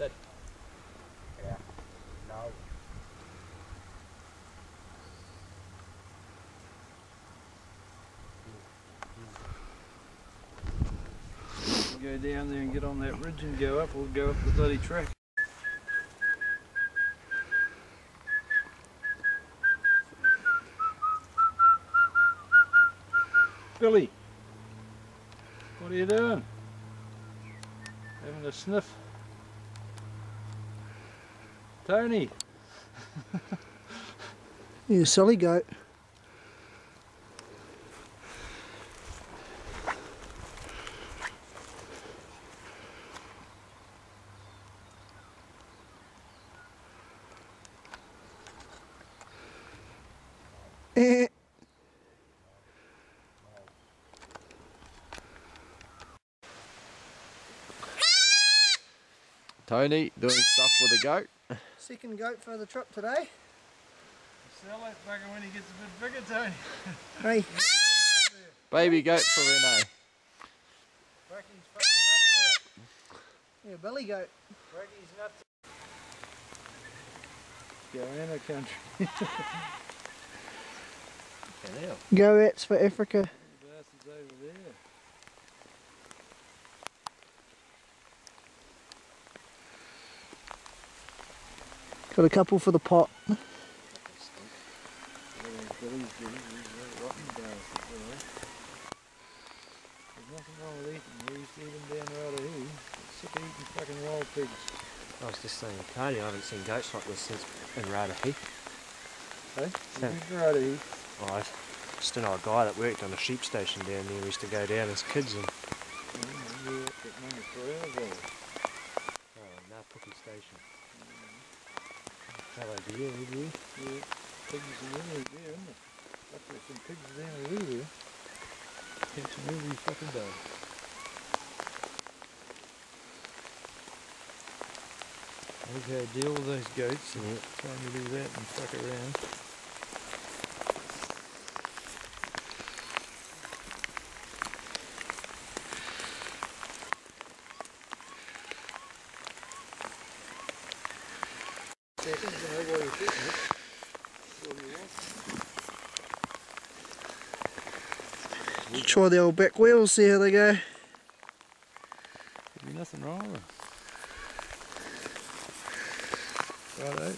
Zet. Ja. Nou. Go down there and get on that ridge and go up, we'll go up the bloody track. Billy, what are you doing? Having a sniff. Tony. You silly goat. Tony doing stuff with a goat. Second goat for the trip today. Sell that bugger when he gets a bit bigger, Tony. Hey. Baby goat for Renee. Bracky's fucking nuts out. Yeah, billy goat. Bracky's nuts out. Go in the country. Go Ats for Africa. Over there. Got a couple for the pot. There's nothing wrong with eating. We used to eat them down the road here. Sick of eating fucking wild pigs. I was just saying to Tony, I haven't seen goats like this since in Rarahi. Hey? Rarahi? Oh, I just know a guy that worked on a sheep station down there. We used to go down as kids and... Oh, no, Pookie Station. Hello dear, over there. Yeah, pigs are really there, isn't it? Luckily some pigs are down over there. Catch them every fucking day. I'll go deal with those goats and try and do that and fuck around. Try the old back wheels, see how they go. There'll be nothing wrong with them. Righto.